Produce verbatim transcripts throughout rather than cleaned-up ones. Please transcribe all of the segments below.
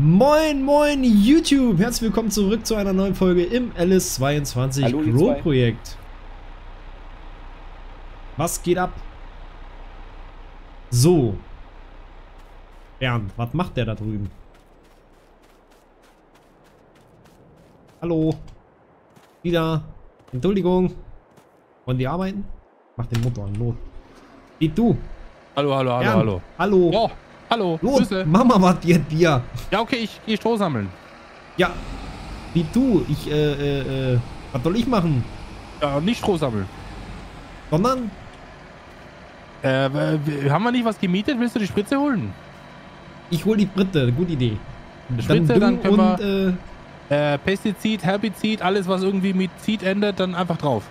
Moin, moin YouTube! Herzlich willkommen zurück zu einer neuen Folge im L S zweiundzwanzig Grow-Projekt. Was geht ab? So. Bernd, was macht der da drüben? Hallo. Wieder. Entschuldigung. Wollen die arbeiten? Mach den Motor an, los. Wie du? Hallo, hallo, hallo, Bernd. hallo. Hallo. Oh. Hallo, los, Grüße. Mama, was jetzt dir? Ja, okay, ich gehe Stroh sammeln. Ja, wie du? Ich, äh, äh, was soll ich machen? Ja, nicht Stroh sammeln. Sondern? Äh, haben wir nicht was gemietet? Willst du die Spritze holen? Ich hol die Spritze, gute Idee. Spritze, dann, dann können und, wir, äh, äh, Pestizid, Herbizid, alles, was irgendwie mit Zid endet, dann einfach drauf.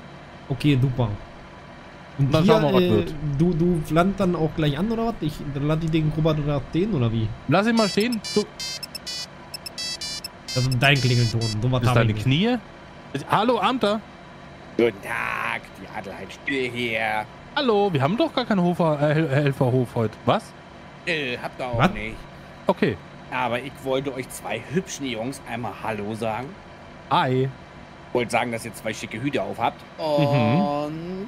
Okay, super. Und dann hier, schauen wir, was äh, wird. Du, du landest dann auch gleich an, oder was? Ich, dann lande ich den Robert oder den, oder wie? Lass ihn mal stehen. So. Das ist dein Klingelton. So was ist deine Knie? Ist, hallo, Amter. Guten Tag, die Adelheid still hier. Hallo, wir haben doch gar keinen Hofer, äh, Helferhof heute. Was? Äh, habt ihr auch was? Nicht. Okay. Aber ich wollte euch zwei hübschen Jungs einmal Hallo sagen. Hi. Ich wollte sagen, dass ihr zwei schicke Hüte auf habt. Und... Mhm.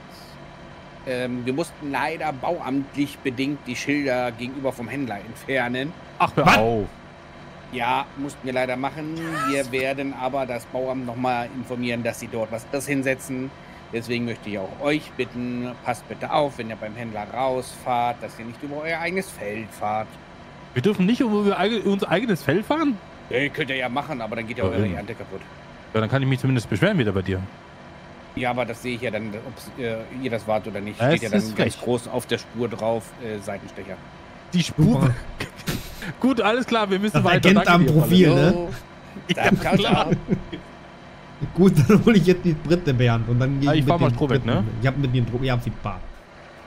Ähm, wir mussten leider bauamtlich bedingt die Schilder gegenüber vom Händler entfernen. Ach, hör auf. Ja, mussten wir leider machen. Wir werden aber das Bauamt nochmal informieren, dass sie dort was das hinsetzen. Deswegen möchte ich auch euch bitten, passt bitte auf, wenn ihr beim Händler rausfahrt, dass ihr nicht über euer eigenes Feld fahrt. Wir dürfen nicht über unser eigenes Feld fahren? Ja, könnt ihr ja machen, aber dann geht ja eure Ernte kaputt. Ja, dann kann ich mich zumindest beschweren wieder bei dir. Ja, aber das sehe ich ja dann, ob äh, ihr das wart oder nicht. Das steht ja dann ganz recht. Groß auf der Spur drauf, äh, Seitenstecher. Die Spur? Gut, alles klar, wir müssen das weiter. Erkennt am Profil, ne? Ja, klar. Gut, dann hole ich jetzt die Spritze, Bernd. Und dann gehe ah, ich, ich mit mal Spritten, ne? Ich habe mit dem Druck, ja, viel Bar.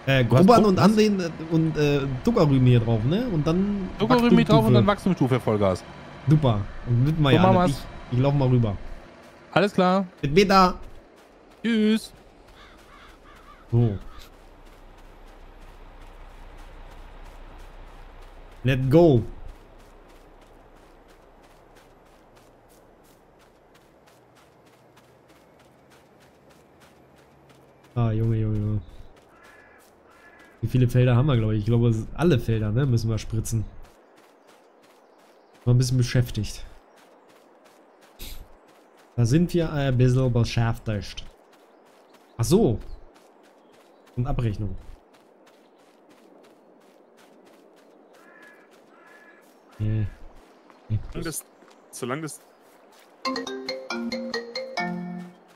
Äh, Grubbern und Ansehen und äh, Zuckerrüben hier drauf, ne? Und dann Zuckerrüben hier drauf und dann Wachstumsstufe, Vollgas. Super. Und mit mal ja, ich, ich laufe mal rüber. Alles klar. Mit Beta. Tschüss. So. Let's go. Ah, Junge, Junge, Junge. Wie viele Felder haben wir, glaube ich? Ich glaube, alle Felder, ne? Müssen wir spritzen. War ein bisschen beschäftigt. Da sind wir ein bisschen beschäftigt. Ach so. Und Abrechnung. Yeah. Yeah. Solange das... Solange das...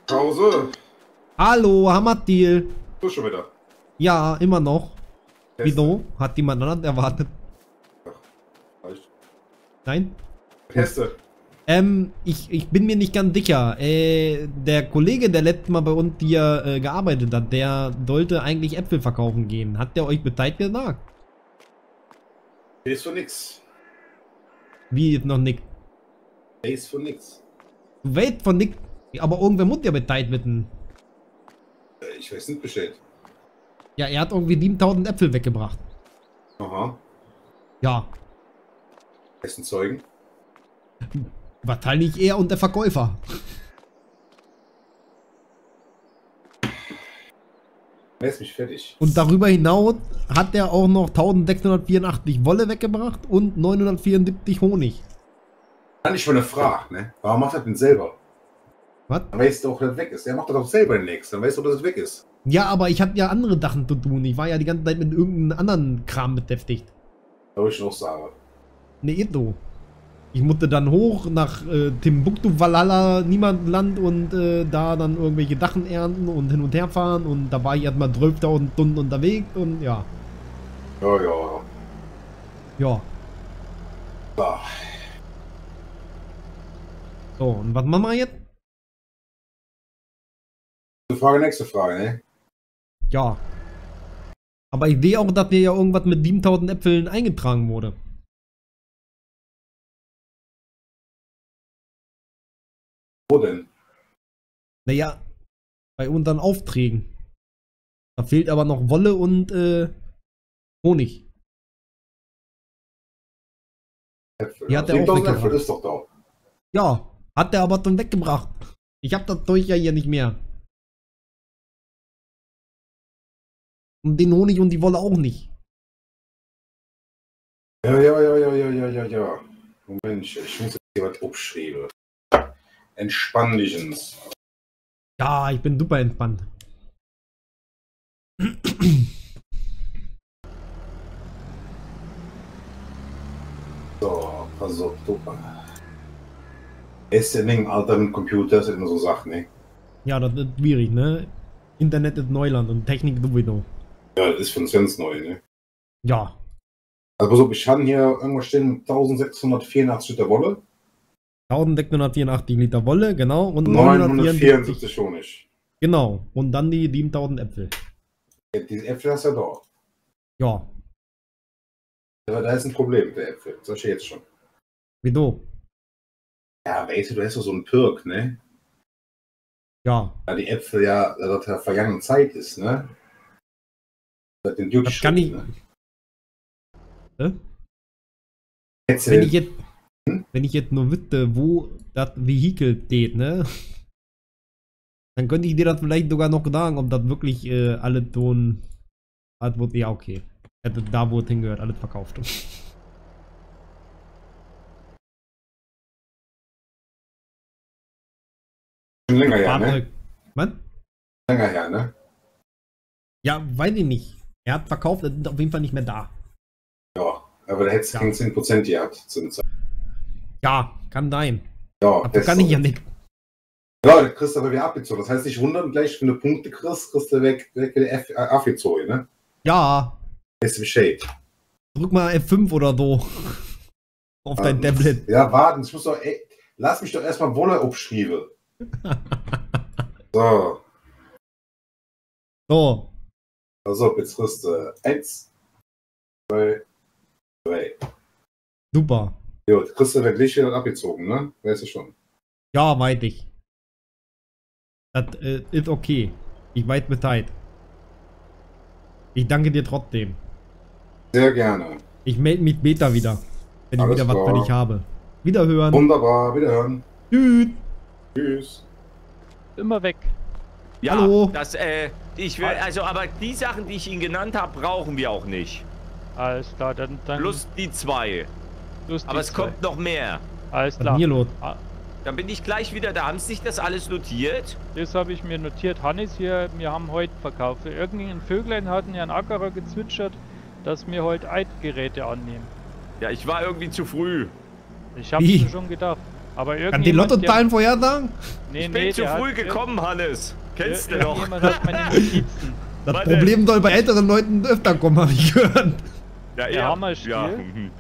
Pause. Hallo, Hamadil. Du schon wieder? Ja, immer noch. Wieso? Hat jemand anderen erwartet? Ach, reicht. Nein? Teste. Ähm, ich, ich bin mir nicht ganz sicher. Äh, der Kollege, der letztes Mal bei uns hier äh, gearbeitet hat, der sollte eigentlich Äpfel verkaufen gehen. Hat der euch Bescheid gesagt? Ist von nix. Wie, noch nix? Ist von nix. Wait von nix. Aber irgendwer muss ja Bescheid wissen. Ich weiß nicht Bescheid. Ja, er hat irgendwie siebentausend Äpfel weggebracht. Aha. Ja. Besten Zeugen? Wahrscheinlich er und der Verkäufer. Er ist nicht fertig. Und darüber hinaus hat er auch noch eintausendsechshundertvierundachtzig Wolle weggebracht und neunhundertvierundsiebzig Honig. Kann ich schon eine Frage, ne? Warum macht er denn selber? Was? Dann weißt du auch, dass das weg ist. Er macht das auch selber nichts. Dann weißt du, dass es weg ist. Ja, aber ich hatte ja andere Sachen zu tun. Ich war ja die ganze Zeit mit irgendeinem anderen Kram beschäftigt. Soll ich noch sagen? Ne, ihr so. Ich musste dann hoch nach äh, Timbuktu, Valhalla, Niemandsland und äh, da dann irgendwelche Dachen ernten und hin und her fahren und da war ich erstmal zwölftausend Stunden unterwegs und ja. Ja, ja, ja. Ja. Ah. So, und was machen wir jetzt? Frage, nächste Frage, ne? Ja. Aber ich sehe auch, dass mir ja irgendwas mit siebentausend Äpfeln eingetragen wurde. Wo denn? Naja, bei unseren Aufträgen. Da fehlt aber noch Wolle und äh, Honig. Äpfel. Die hat er auch Äpfel ist doch da. Ja, hat er aber dann weggebracht. Ich hab das Zeug ja hier nicht mehr. Und den Honig und die Wolle auch nicht. Ja, ja, ja, ja, ja, ja, ja, ja. Mensch, ich muss jetzt hier was abschreiben. Entspann dich ins. Ja, ich bin super entspannt. So, pass auf, du. Ist ja nicht im Alter mit Computers immer so Sachen, ne? Ja, das ist schwierig, ne? Internet ist Neuland und Technik sowieso. Ja, das ist für uns ganz neu, ne? Ja. Also, so, ich habe hier irgendwas stehen: eintausendsechshundertvierundachtzig Liter Wolle. eintausendsechshundertvierundachtzig Liter Wolle, genau. Und neunhundertvierundsiebzig Honig. Genau. Und dann die siebentausend Äpfel. Ja, diese Äpfel hast du ja doch. Ja. Aber da ist ein Problem, der Äpfel. Das verstehe ich jetzt schon. Wieso? Ja, weißt du, du hast doch so einen Pirk, ne? Ja. Ja, die Äpfel ja, da das ja vergangene Zeit ist, ne? Das, den das kann ich. Ne? Äh? Wenn ich jetzt. Wenn ich jetzt nur wüsste, wo das Vehikel steht, ne? Dann könnte ich dir das vielleicht sogar noch sagen, ob das wirklich äh, alle Ton. Ja, okay. Da wo es hingehört, alles verkauft. Schon länger her, ne? Was? Länger her, ne? Ja, weiß ich nicht. Er hat verkauft, er ist auf jeden Fall nicht mehr da. Ja, aber da hättest du ja zehn Prozent gehabt zum Zeit. Ja, kann sein. Ja, aber kann ich ja nicht. Ja, der kriegst aber wieder abgezogen. Das heißt, nicht wundern, gleich, wenn du Punkte kriegst, kriegst du weg, weg der F Affizoe, ne? Ja. Ist im Shade. Drück mal F fünf oder so. Auf dein ja, Tablet. Ja, warten, ich muss doch, ey, lass mich doch erstmal Wolle abschreiben. So. So. Also, jetzt kriegst du eins, zwei, drei. Super. Jo, kriegst du wirklich hier abgezogen, ne? Weißt du schon? Ja, weiß ich. Das äh, ist okay. Ich weiß Bescheid. Ich danke dir trotzdem. Sehr gerne. Ich melde mich Beta wieder, wenn Alles ich wieder klar. was für dich habe. Wiederhören. Wunderbar, wiederhören. Tschüss. Tschüss. Immer weg. Ja, hallo. Das, äh, ich will, also, aber die Sachen, die ich Ihnen genannt habe, brauchen wir auch nicht. Alles klar, dann. dann Plus die zwei. Aber es kommt noch mehr. Alles klar. Dann bin ich gleich wieder da. Haben Sie sich das alles notiert? Das habe ich mir notiert. Hannes hier, wir haben heute verkauft. Irgendein Vöglein hatten ja einen Ackerer gezwitschert, dass wir heute Eidgeräte annehmen. Ja, ich war irgendwie zu früh. Ich habe mir schon gedacht. Aber irgendwie. Kann die Lottozahlen vorher sagen? Nee, ich bin nee, zu früh gekommen, Hannes. Kennst du doch. Hat meine Notizen. Das Warte. Problem soll bei älteren Leuten öfter kommen, habe ich gehört. Ja, ja, Hammerstil. Ja,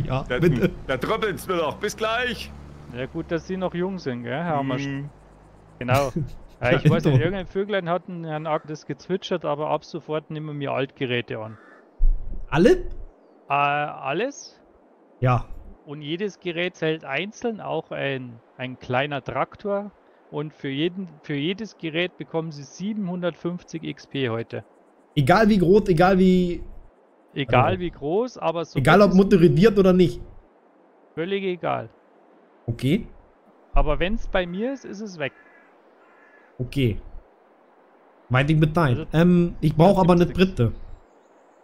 ja, da, bitte. Da tröppelt's mir doch. Bis gleich. Ja gut, dass Sie noch jung sind, gell, Herr Hammerstil. Mm. Genau. Ja, ich weiß nicht, irgendein Vöglein hat Herrn Ack das gezwitschert, aber ab sofort nehmen wir Altgeräte an. Alle? Äh, alles? Ja. Und jedes Gerät zählt einzeln, auch ein, ein kleiner Traktor. Und für, jeden, für jedes Gerät bekommen Sie siebenhundertfünfzig X P heute. Egal wie groß, egal wie... Egal also, wie groß, aber so. Egal ob motorisiert oder nicht. Völlig egal. Okay. Aber wenn es bei mir ist, ist es weg. Okay. Mein Ding mit nein. Also, ähm, ich brauche aber eine Spritze.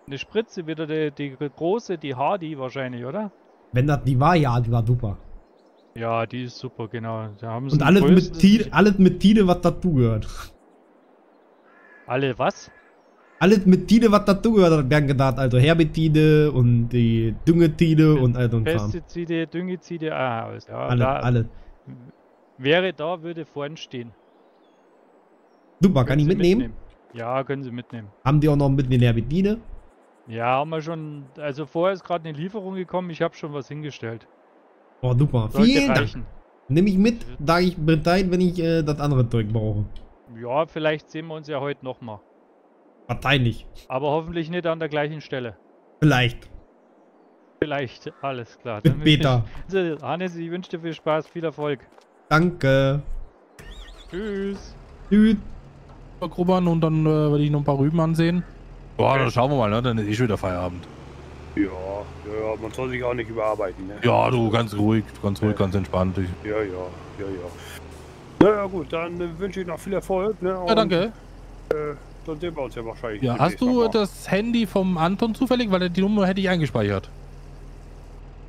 Eine Spritze, wieder die, die große, die Hardy wahrscheinlich, oder? Wenn das die war, ja, die war super. Ja, die ist super, genau. Da haben sie Und alles mit, Tide, alles mit Tide, was dazugehört. Alle was? Alles mit Tide, was dazugehört hat, werden gedacht. Also Herbizide und die Düngetide und all so ein Kram. Pestizide, Düngezide, ah, alles. Ja, alle, alle. Wäre da, würde vorn stehen. Super, kann ich mitnehmen? mitnehmen? Ja, können Sie mitnehmen. Haben die auch noch mit den Herbizide? Ja, haben wir schon. Also vorher ist gerade eine Lieferung gekommen, ich habe schon was hingestellt. Oh, super. Sollte Vielen reichen. Dank. Nehme ich mit, da ich Bescheid, wenn ich äh, das andere Zeug brauche. Ja, vielleicht sehen wir uns ja heute nochmal. Wahrscheinlich. Aber hoffentlich nicht an der gleichen Stelle. Vielleicht. Vielleicht, alles klar. Dann Mit Beta. Ich, Hannes, ich wünsche dir viel Spaß, viel Erfolg. Danke. Tschüss. Tschüss. Grubbern und dann äh, werde ich noch ein paar Rüben ansehen. Boah, okay. Dann schauen wir mal, ne? Dann ist eh schon wieder Feierabend. Ja, ja, man soll sich auch nicht überarbeiten, ne? Ja, du, ganz ruhig, ganz ruhig, ja. Ganz entspannt. Ja, ja, ja, ja. Na ja, gut, dann wünsche ich noch viel Erfolg, ne? Und, ja, danke. Äh, dann sehen wir uns ja wahrscheinlich. Ja, hast du das Handy vom Anton zufällig? Weil die Nummer hätte ich eingespeichert.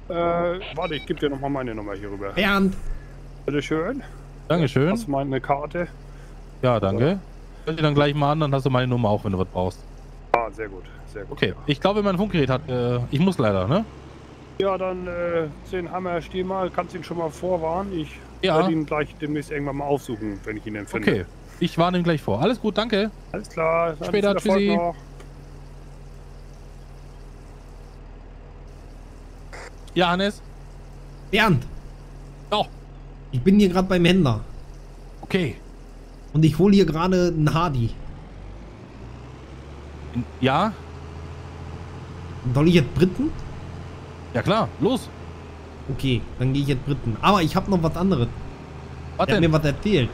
Äh, warte, ich gebe dir nochmal meine Nummer hier rüber. Bernd! Bitteschön. Dankeschön. Hast du meine Karte? Ja, danke. Ich stell dir dann gleich mal an, dann hast du meine Nummer auch, wenn du was brauchst. Ah, sehr gut, sehr gut. Okay, ich glaube, mein Funkgerät hat, äh, ich muss leider, ne? Ja, dann, äh, den Hammer, steh mal, kannst ihn schon mal vorwarnen. Ich ja. werde ihn gleich demnächst irgendwann mal aufsuchen, wenn ich ihn dann finde. Okay, ich warne ihn gleich vor. Alles gut, danke. Alles klar. Später, tschüssi. Noch. Ja, Hannes? Bernd! Ja. Ich bin hier gerade beim Händler. Okay. Und ich hole hier gerade einen Hardy. Ja? Soll ich jetzt Briten? Ja klar, los! Okay, dann gehe ich jetzt Briten. Aber ich habe noch was anderes. Was denn? Er hat mir was erzählt.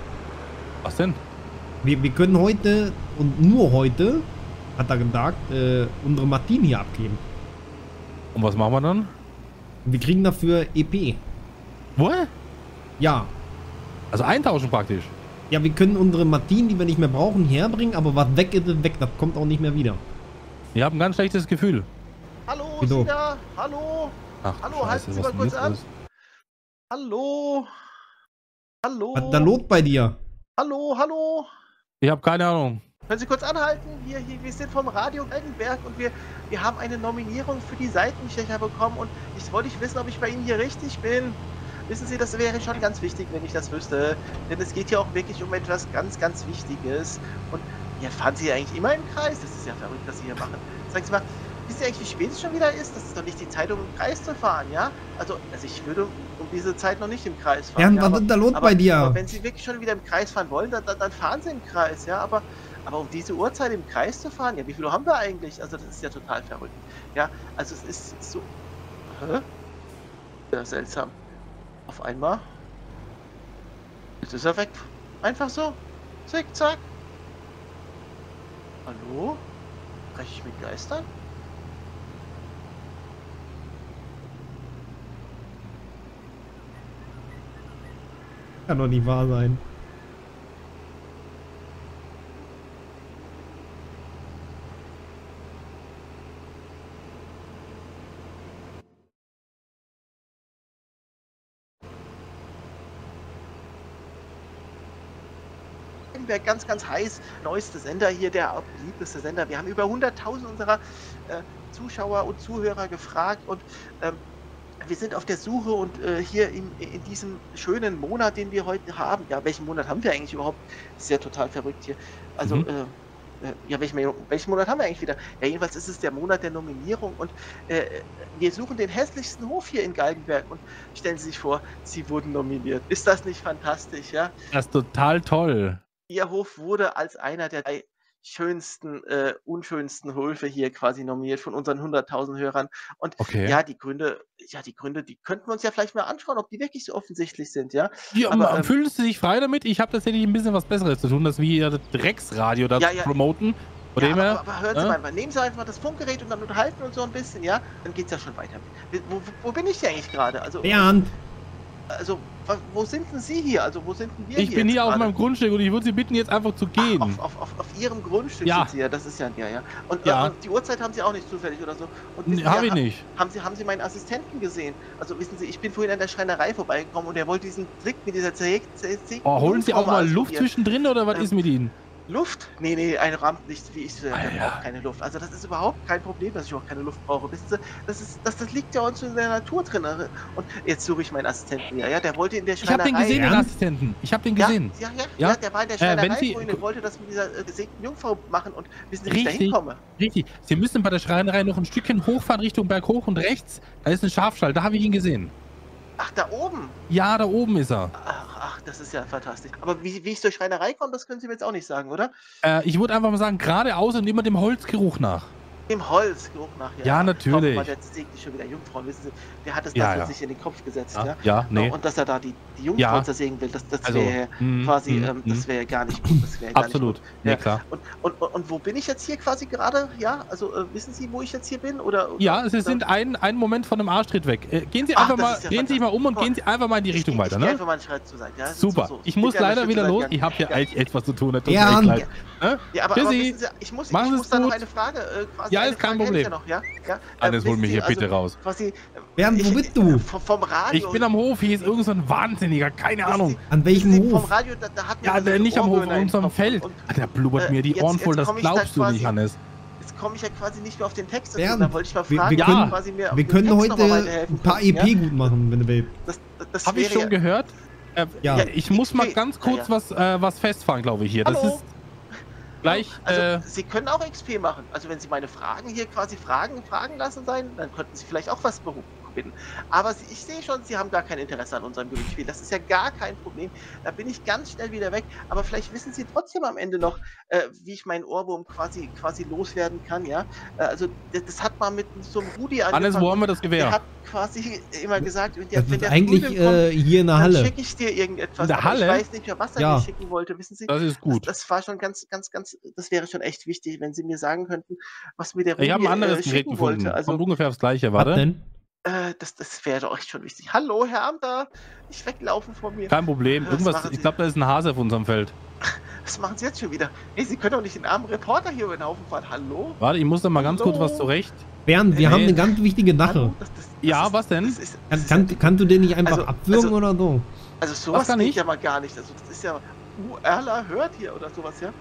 Was denn? Wir, wir können heute und nur heute, hat er gesagt, äh, unsere Martini hier abgeben. Und was machen wir dann? Wir kriegen dafür E P. What? Ja. Also eintauschen praktisch? Ja, wir können unsere Martinen, die wir nicht mehr brauchen, herbringen, aber was weg ist, ist weg. Das kommt auch nicht mehr wieder. Wir haben ein ganz schlechtes Gefühl. Hallo, Sina. Hallo. Ach, hallo, halten Sie mal kurz an. Hallo. Hallo. Was ist da los bei dir? Hallo, hallo. Ich habe keine Ahnung. Können Sie kurz anhalten? Wir, hier, wir sind vom Radio Galgenberg und wir, wir haben eine Nominierung für die Seitenstecher bekommen und ich wollte nicht wissen, ob ich bei Ihnen hier richtig bin. Wissen Sie, das wäre schon ganz wichtig, wenn ich das wüsste. Denn es geht hier auch wirklich um etwas ganz, ganz Wichtiges. Und ja, fahren Sie eigentlich immer im Kreis? Das ist ja verrückt, was Sie hier machen. Sagen Sie mal, wissen Sie eigentlich, wie spät es schon wieder ist? Das ist doch nicht die Zeit, um im Kreis zu fahren, ja? Also, also ich würde um diese Zeit noch nicht im Kreis fahren. Ja, ja, was ist da los bei dir? Aber wenn Sie wirklich schon wieder im Kreis fahren wollen, dann, dann, dann fahren Sie im Kreis, ja? Aber, aber um diese Uhrzeit im Kreis zu fahren, ja, wie viel haben wir eigentlich? Also, das ist ja total verrückt. Ja, also es ist so... Hä? Ja, seltsam. Auf einmal. Jetzt ist er weg. Einfach so. Zick, zack. Hallo? Spreche ich mit Geistern? Kann doch nicht wahr sein. Ganz, ganz heiß. Neueste Sender hier, der beliebteste Sender. Wir haben über hunderttausend unserer äh, Zuschauer und Zuhörer gefragt und ähm, wir sind auf der Suche und äh, hier in, in diesem schönen Monat, den wir heute haben. Ja, welchen Monat haben wir eigentlich überhaupt? Das ist ja total verrückt hier. Also, mhm. äh, ja, welchen, welchen Monat haben wir eigentlich wieder? Ja, jedenfalls ist es der Monat der Nominierung und äh, wir suchen den hässlichsten Hof hier in Galgenberg und stellen Sie sich vor, Sie wurden nominiert. Ist das nicht fantastisch, ja? Das ist total toll. Ihr Hof wurde als einer der drei schönsten, äh, unschönsten Höfe hier quasi nominiert von unseren hunderttausend Hörern. Und okay. ja, die Gründe, ja, die Gründe, die könnten wir uns ja vielleicht mal anschauen, ob die wirklich so offensichtlich sind, ja. Ja, aber ähm, fühlst du dich frei damit? Ich habe tatsächlich ein bisschen was Besseres zu tun, dass wir das Drecksradio da ja, ja, promoten. Ja, aber, aber, aber hören Sie ja? mal, nehmen Sie einfach das Funkgerät und dann unterhalten uns so ein bisschen, ja. Dann geht's ja schon weiter. Wo, wo, wo bin ich denn eigentlich gerade? Also, Bernd! Also, wo sind denn Sie hier? Also, wo sind denn wir hier? Ich bin hier auf meinem Grundstück und ich würde Sie bitten, jetzt einfach zu gehen. Ach, auf, auf, auf, auf Ihrem Grundstück ja. sind Sie ja, das ist ja, ja, ja. Und, ja. und die Uhrzeit haben Sie auch nicht zufällig oder so. Nee, habe ich nicht. Haben Sie, haben Sie meinen Assistenten gesehen? Also, wissen Sie, ich bin vorhin an der Schreinerei vorbeigekommen und er wollte diesen Trick mit dieser Zähne... Oh, holen Sie auch mal Luft zwischendrin oder was ist mit Ihnen? Luft? Nee, nee, ein Rampenlicht, wie ich, äh, brauche keine Luft. Also das ist überhaupt kein Problem, dass ich auch keine Luft brauche. Wissen Sie, das, ist, das, das liegt ja uns in der Natur drin. Und jetzt suche ich meinen Assistenten hier. Ja, der wollte in der Schreinerei... Ich habe den gesehen, ja? den Assistenten. Ich habe den gesehen. Ja, ja, ja, ja, der war in der Schreinerei äh, Sie, vorhin und wollte das mit dieser äh, gesegneten Jungfrau machen und wissen Sie, wie ich da hinkomme. Richtig, Sie müssen bei der Schreinerei noch ein Stückchen hochfahren, Richtung Berg hoch und rechts. Da ist ein Schafstall, da habe ich ihn gesehen. Ach, da oben? Ja, da oben ist er. Ach, ach, das ist ja fantastisch. Aber wie, wie ich zur Schreinerei komme, das können Sie mir jetzt auch nicht sagen, oder? Äh, ich würde einfach mal sagen, geradeaus und immer dem Holzgeruch nach. Dem Holz hoch nachher. Ja, natürlich. Weil jetzt segnet schon wieder Jungfrauen, wissen Sie, der hat es ja, dafür ja. sich in den Kopf gesetzt. Ja, ja, ja nee. Und dass er da die, die Jungfrauen ja. zersägen will, das, das also, wäre quasi, mm, ähm, mm. das wäre gar nicht gut. Das gar Absolut, nicht gut. Ja. ja klar. Und, und, und, und wo bin ich jetzt hier quasi gerade? Ja, also äh, wissen Sie, wo ich jetzt hier bin? Oder, oder ja, Sie sind einen, einen Moment von einem Arschtritt weg. Äh, gehen Sie einfach Ach, mal, ja drehen Sie sich mal um und oh. gehen Sie einfach mal in die ich Richtung weiter, ne? Einfach mal einen Schritt zur Seite. Ja, Super. So, so. Ich, ich muss leider wieder los. Ich habe hier etwas zu tun. Ja, aber ich muss da noch eine Frage quasi. Ja, ist kein Frage Problem. Ja noch, ja? Ja? Alles ähm, hol mich Sie, hier also, bitte raus. Quasi, Bernd, wo bist du? Vom Radio. Ich bin am Hof, hier ist irgend so ein Wahnsinniger, keine Ahnung. Sie, an welchem Hof? Vom Radio, da, da hat ja, also nicht am Hof, an unserem Feld. Und, der blubbert äh, mir die jetzt, Ohren voll, das glaubst da du nicht, Hannes. Jetzt komme ich ja quasi nicht mehr auf den Text. Bernd, da wollte ich mal fragen, wir, wir können, quasi mehr wir können heute ein paar E P ja? gut machen, wenn du willst. Das habe ich schon gehört. Ja, ich muss mal ganz kurz was festfahren, glaube ich, hier. Das ist... Gleich, also, äh, Sie können auch X P machen. Also, wenn Sie meine Fragen hier quasi Fragen, Fragen lassen sein, dann könnten Sie vielleicht auch was bitten. Aber Sie, ich sehe schon, Sie haben gar kein Interesse an unserem Gewinnspiel. Das ist ja gar kein Problem. Da bin ich ganz schnell wieder weg. Aber vielleicht wissen Sie trotzdem am Ende noch, äh, wie ich meinen Ohrwurm quasi, quasi loswerden kann. Ja, äh, also, das, das hat man mit so einem Rudi angefangen. Alles, wo haben wir das Gewehr? Der hat quasi immer gesagt, wenn der, wenn der eigentlich kommt, äh, hier in der Halle, dann schicke ich dir irgendetwas. In der Halle? Ich weiß nicht mehr, was er ja. mir schicken wollte, wissen Sie? Das ist gut. Das, das war schon ganz, ganz, ganz, das wäre schon echt wichtig, wenn Sie mir sagen könnten, was mir der Rudi äh, schicken wollte. Gefunden. Also kommt ungefähr das Gleiche, warte. Was denn? Äh, das das wäre doch echt schon wichtig. Hallo, Herr Amter, nicht weglaufen von mir. Kein Problem, äh, irgendwas, ich glaube, da ist ein Hase auf unserem Feld. Was machen Sie jetzt schon wieder? Hey, Sie können doch nicht den armen Reporter hier über den Haufen fahren, hallo? Warte, ich muss da mal Hallo. ganz kurz was zurecht. Bernd, wir hey. haben eine ganz wichtige Sache. Das, das, das ja, ist, was denn? Ist, ist, kann, kann, kannst du den nicht einfach also, abwürgen also, oder so? Also sowas geht nicht? ja mal gar nicht. Also das ist ja URler hört hier oder sowas, ja? ja.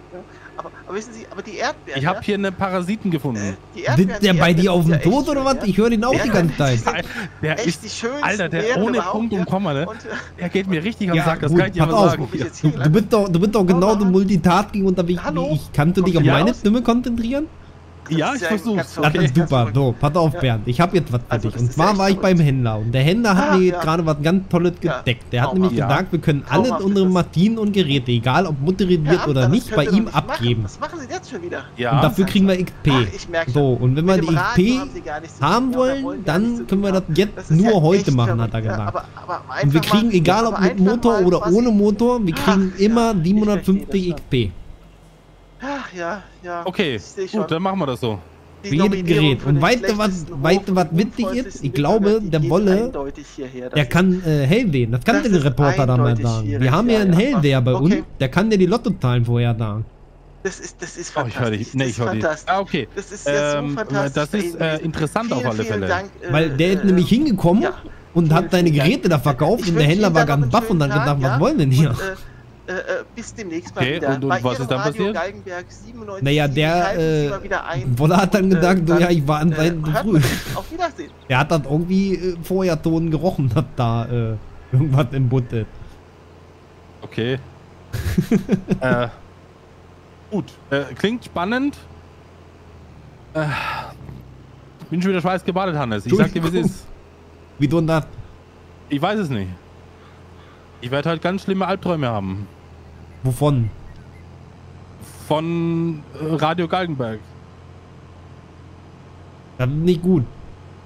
Aber, aber wissen Sie, aber die Erdbeeren... Ich habe ja? hier eine Parasiten gefunden. Äh, die Erdbeeren, Sind der die bei dir auf dem Tod oder was? Ja? Ich höre den auch ja, die ganze Zeit. Der echt ist, die schönsten Alter, der Meere ohne Punkt und Komma, ne? Und, der geht mir richtig ja, am Sack, das gut, kann ich dir aber sagen. Du, du bist doch, du bist doch genau der Multitasking unterwegs. Ich kann du dich auf meine Stimme konzentrieren? Das ja, ich ja versuch's. Okay. Das ist super. So, pass auf, ja. Bernd. Ich habe jetzt was für also, dich. Und zwar war ich so beim Händler. Und der Händler hat ja, mir ja. gerade was ganz Tolles ja. gedeckt. Der Kaum hat nämlich ja. gesagt, wir können Kaum alle unsere Maschinen und Geräte, egal ob motorisiert Amter, oder nicht, bei ihm nicht abgeben. Machen. Was machen Sie jetzt schon wieder? Ja. Und dafür kriegen wir X P. Ach, ich merke so, und wenn wir die X P haben, so haben wollen, wollen dann so können wir das jetzt das nur ja heute machen, hat er gesagt. Ja, aber, aber und wir kriegen, egal ob mit Motor oder ohne Motor, wir kriegen immer siebenhundertfünfzig X P. Ach ja, ja. Okay, gut, dann machen wir das so. Für jedes Gerät. Und weißt du, was, weißt du, was witzig ist? Ich glaube, der Wolle, der kann äh, Hellsehen. Das kann der Reporter da mal sagen. Wir haben ja einen Hellseher bei uns, der kann dir die Lottozahlen vorher sagen. Das ist, das ist fantastisch. Oh, ich höre dich. Nee, ich höre dich. Ah, okay. Das ist ja ähm, so fantastisch. Das ist äh, interessant auf alle Fälle. Dank, äh, Weil der ist äh, nämlich hingekommen ja. und hat seine Geräte da verkauft und der Händler war ganz baff und dann gedacht, was wollen denn hier? Äh, bis demnächst mal okay, wieder. Und, und bei was ist dann Radio passiert? siebenundneunzig naja, der äh, Wolle hat dann gedacht, so, ja, ich war an seinen äh, früh. Auf Wiedersehen. Der hat dann irgendwie äh, Feuerton gerochen, hat da äh, irgendwas im Bund. Okay. äh, gut. Äh, klingt spannend. Äh, bin schon wieder schweißgebadet, Hannes. Ich sag dir, wie es ist. Wie du und das? Ich weiß es nicht. Ich werde halt ganz schlimme Albträume haben. Wovon? Von äh, Radio Galgenberg. Das ist nicht gut.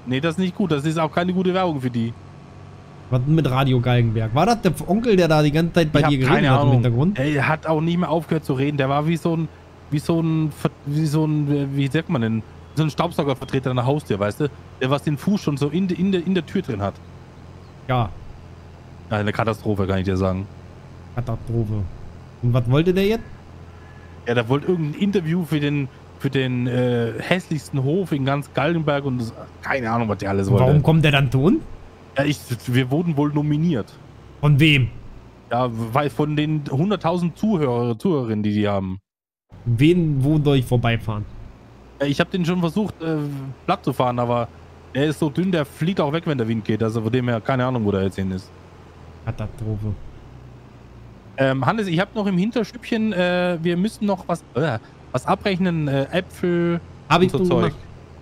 Nee, das ist nicht gut. Das ist auch keine gute Werbung für die. Was denn mit Radio Galgenberg? War das der Onkel, der da die ganze Zeit bei ich dir geredet hat im Hintergrund? Er hat auch nicht mehr aufgehört zu reden. Der war wie so ein, wie so ein, wie so ein, wie sagt man denn? So ein Staubsaugervertreter an der Haustür, weißt du? Der was den Fuß schon so in, in, in der Tür drin hat. Ja. Eine Katastrophe, kann ich dir sagen. Katastrophe. Und was wollte der jetzt? Ja, der wollte irgendein Interview für den für den äh, hässlichsten Hof in ganz Galgenberg und das, keine Ahnung, was der alles wollte. Warum kommt der dann zu uns? Ja, ich, wir wurden wohl nominiert. Von wem? Ja, weil von den hunderttausend Zuhörer, Zuhörerinnen, die die haben. Wen, wo soll ich vorbeifahren? Ja, ich habe den schon versucht, äh, platt zu fahren, aber er ist so dünn, der fliegt auch weg, wenn der Wind geht. Also von dem her, keine Ahnung, wo der jetzt hin ist. Katastrophe. Ähm, Hannes, ich habe noch im Hinterstübchen, äh, wir müssen noch was äh, was abrechnen, äh, Äpfel, hab ich so Zeug. Gemacht.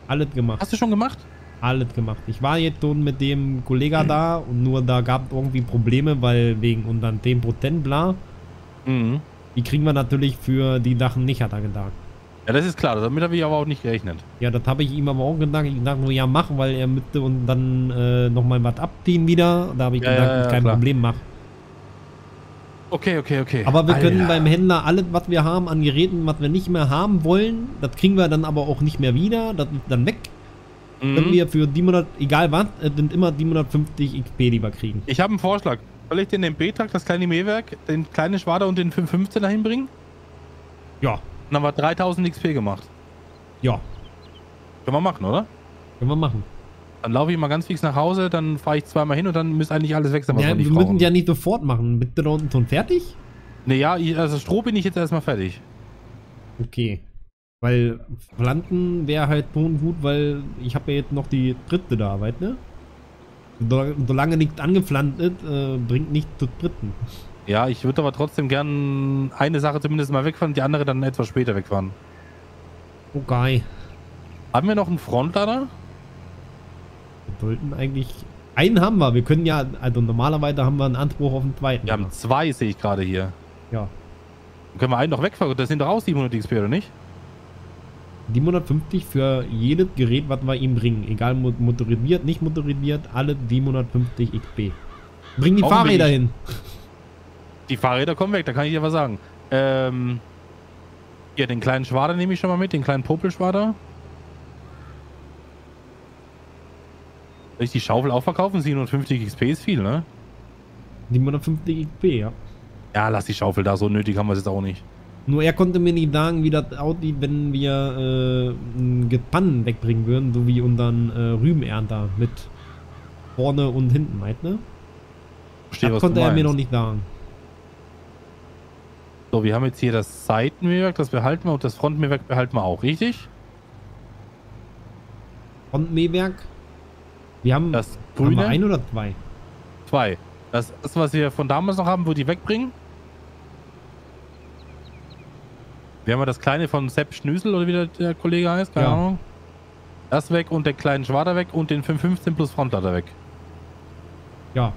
Alles gemacht. Hast du schon gemacht? Alles gemacht. Ich war jetzt schon mit dem Kollegen mhm. da und nur da gab es irgendwie Probleme, weil wegen unseren zehn Prozent bla. Mhm. Die kriegen wir natürlich für die Sachen nicht, hat er gedacht. Ja, das ist klar. Damit habe ich aber auch nicht gerechnet. Ja, das habe ich ihm aber auch gedacht. Ich dachte nur, ja, machen, weil er mit und dann äh, nochmal was abziehen wieder. Da habe ich ja, gedacht, ja, ja, kein klar. Problem mache. Okay, okay, okay. Aber wir Alter. können beim Händler alles, was wir haben an Geräten, was wir nicht mehr haben wollen, das kriegen wir dann aber auch nicht mehr wieder. Das ist dann weg. Mhm. Wenn wir für siebenhundert, egal was, sind immer siebenhundertfünfzig X P, die wir kriegen. Ich habe einen Vorschlag. Soll ich den M P-Trakt, das kleine Mähwerk, den kleinen Schwader und den fünf fünfzehner hinbringen? Ja. Und dann haben wir dreitausend X P gemacht. Ja. Können wir machen, oder? Können wir machen. Dann laufe ich mal ganz fix nach Hause, dann fahre ich zweimal hin und dann müsste eigentlich alles weg sein, was ja, wir nicht wir brauchen. Wir müssen ja nicht sofort machen. Bist du da unten schon fertig? Naja, ne, also Stroh bin ich jetzt erstmal fertig. Okay. Weil Pflanzen wäre halt schon gut, weil ich habe ja jetzt noch die dritte da Arbeit, ne? Solange nichts angepflanzt ist, äh, bringt nichts zu dritten. Ja, ich würde aber trotzdem gern eine Sache zumindest mal wegfahren, die andere dann etwas später wegfahren. Okay. Haben wir noch einen Frontlader? Wir sollten eigentlich... Einen haben wir, wir können ja... Also normalerweise haben wir einen Anspruch auf den zweiten. Wir haben zwei, sehe ich gerade hier. Ja. Dann können wir einen noch wegfahren, das sind doch auch siebenhundert X P, oder nicht? siebenhundertfünfzig für jedes Gerät, was wir ihm bringen. Egal, motorisiert, nicht motorisiert, alle siebenhundertfünfzig X P. Bring die Warum Fahrräder hin. Die Fahrräder kommen weg, da kann ich dir was sagen. Ähm, ja, den kleinen Schwader nehme ich schon mal mit, den kleinen Popelschwader. Soll ich die Schaufel auch verkaufen? siebenhundertfünfzig X P ist viel, ne? siebenhundertfünfzig X P, ja. Ja, lass die Schaufel da, so nötig haben wir es jetzt auch nicht. Nur er konnte mir nicht sagen, wie das aussieht, wenn wir äh, Pannen wegbringen würden, so wie unseren äh, Rübenernter mit vorne und hinten, halt, ne? Verstehe, das konnte er mir noch nicht sagen. So, wir haben jetzt hier das Seitenmähwerk, das behalten wir, und das Frontmähwerk behalten wir auch, richtig? Frontmähwerk? Wir haben, das grüne? Haben wir ein oder zwei? Zwei. Das, das, was wir von damals noch haben, würde ich wegbringen. Wir haben ja das kleine von Sepp Schnüsel, oder wie der Kollege heißt, keine ja. Ahnung. Das weg und den kleinen Schwader weg und den fünf fünfzehn plus Frontlader weg. Ja.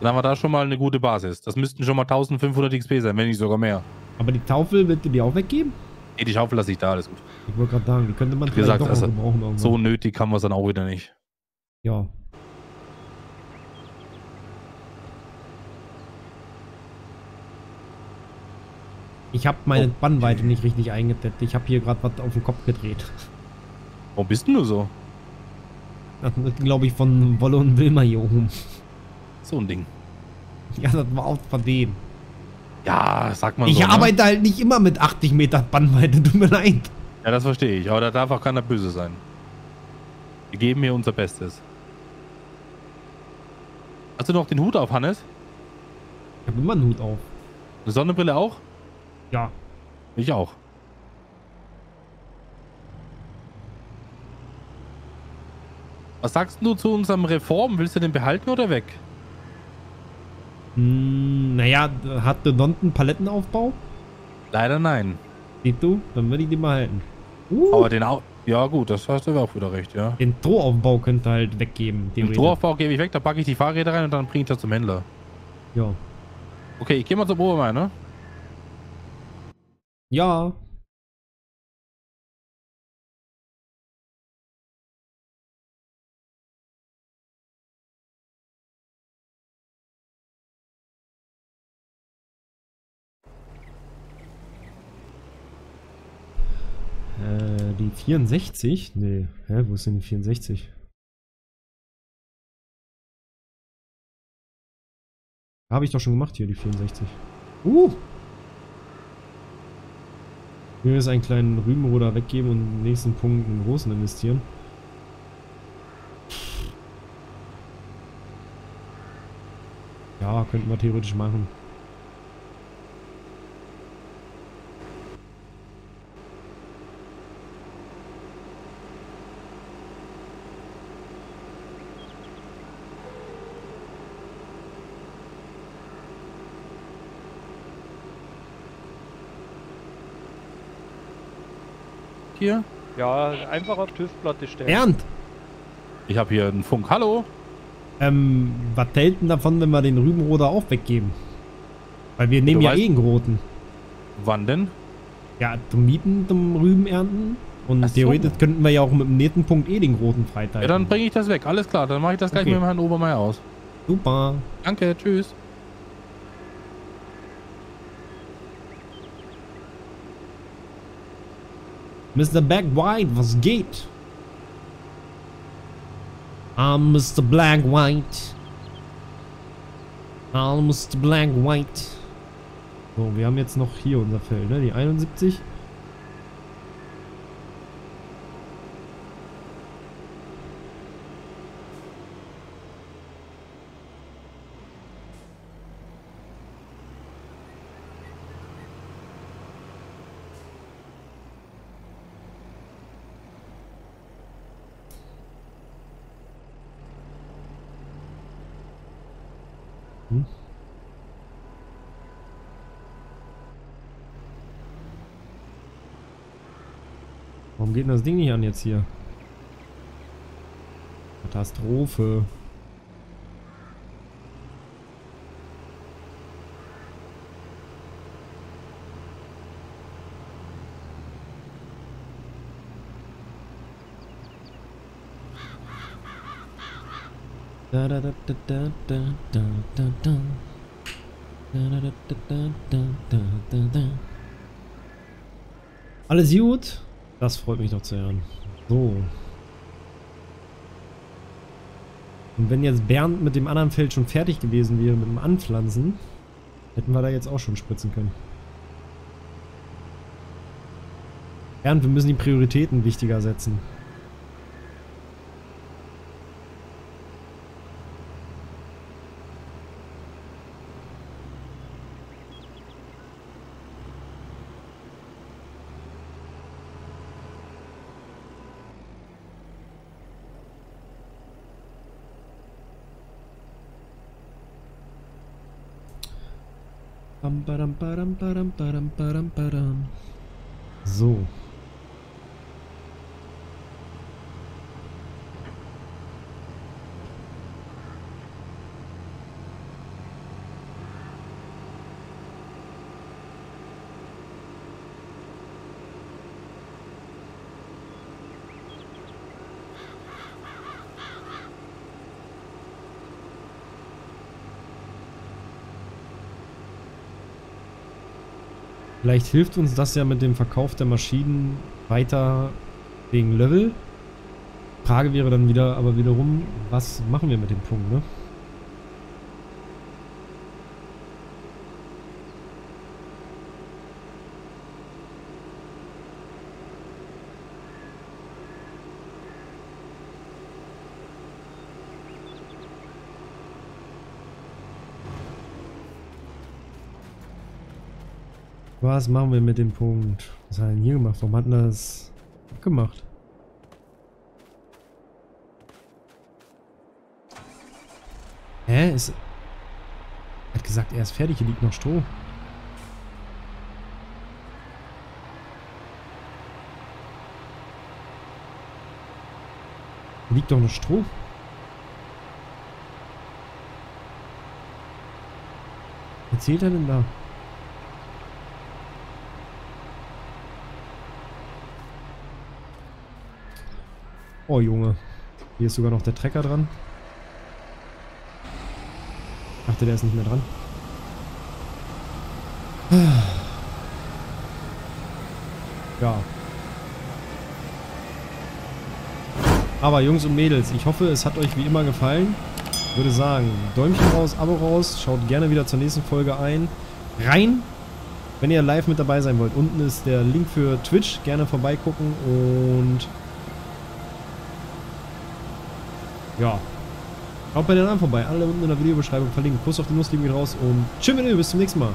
Dann haben wir da schon mal eine gute Basis. Das müssten schon mal eintausendfünfhundert X P sein, wenn nicht sogar mehr. Aber die Schaufel, willst du die auch weggeben? Ne, die Schaufel lasse ich da, alles gut. Ich wollte gerade sagen, die könnte man vielleicht doch also gebrauchen. Irgendwann. So nötig kann man es dann auch wieder nicht. Ja. Ich habe meine oh. Bannweite nicht richtig eingetippt. Ich habe hier gerade was auf den Kopf gedreht. Warum bist denn du so? Das wird, glaube ich, von Wolle und Wilma hier oben. So ein Ding. Ja, das war auch von denen. Ja, sag mal so. Ich arbeite ne? halt nicht immer mit achtzig Meter Bannweite, tut mir leid. Ja, das verstehe ich. Aber da darf auch keiner böse sein. Wir geben hier unser Bestes. Hast du noch den Hut auf, Hannes? Ich habe immer einen Hut auf. Eine Sonnenbrille auch? Ja. Ich auch. Was sagst du zu unserem Reform? Willst du den behalten oder weg? Mm, naja, hat der Don einen Palettenaufbau? Leider nein. Siehst du? Dann würde ich den behalten. Uh. Aber den auch. Ja gut, das hast du auch wieder recht, ja. Den Strohaufbau könnt ihr halt weggeben. Den Strohaufbau gebe ich weg, da packe ich die Fahrräder rein und dann bringe ich das zum Händler. Ja. Okay, ich gehe mal zur Probe mal, ne? Ja. Äh, die vierundsechzig? Nee. Hä, wo ist denn die vierundsechzig? Habe ich doch schon gemacht hier, die vierundsechzig. Uh! Ich will jetzt einen kleinen Rübenroder weggeben und den nächsten Punkt einen großen investieren. Ja, könnten wir theoretisch machen. Hier? Ja, einfach auf TÜV-Platte stellen. Bernd! Ich habe hier einen Funk. Hallo? Ähm, was hält denn davon, wenn wir den Rübenroder auch weggeben? Weil wir nehmen du ja eh einen roten. Wann denn? Ja, zum Mieten, zum Rüben ernten. Und so. Theoretisch könnten wir ja auch mit dem nächsten Punkt eh den roten Freitag. Ja, dann bringe ich das weg. Alles klar, dann mache ich das okay. gleich mit dem Herrn Obermeier aus. Super. Danke, tschüss. Mister Black White, was geht? I'm Mister Black White. I'm Mister Black White. So, wir haben jetzt noch hier unser Feld, ne? Die einundsiebzig. Warum geht denn das Ding nicht an jetzt hier? Katastrophe. Da da da da da da da da da da da da da da da. Alles gut? Das freut mich doch zu hören. So. Und wenn jetzt Bernd mit dem anderen Feld schon fertig gewesen wäre, mit dem Anpflanzen, hätten wir da jetzt auch schon spritzen können. Bernd, wir müssen die Prioritäten wichtiger setzen. So. Vielleicht hilft uns das ja mit dem Verkauf der Maschinen weiter wegen Level. Frage wäre dann wieder, aber wiederum, was machen wir mit dem Punkt, ne? Was machen wir mit dem Punkt? Was hat er denn hier gemacht? Warum hat er das abgemacht? Hä? Ist... Er hat gesagt, er ist fertig, hier liegt noch Stroh. Hier liegt doch noch Stroh. Was erzählt er denn da? Oh Junge, hier ist sogar noch der Trecker dran. Ich dachte, der ist nicht mehr dran. Ja. Aber Jungs und Mädels, ich hoffe, es hat euch wie immer gefallen. Ich würde sagen, Däumchen raus, Abo raus, schaut gerne wieder zur nächsten Folge ein. Rein! Wenn ihr live mit dabei sein wollt, unten ist der Link für Twitch. Gerne vorbeigucken und... ja. Schaut bei den anderen vorbei. Alle unten in der Videobeschreibung verlinken. Kuss auf die Nuss, liebe geht raus und tschüss, bis zum nächsten Mal.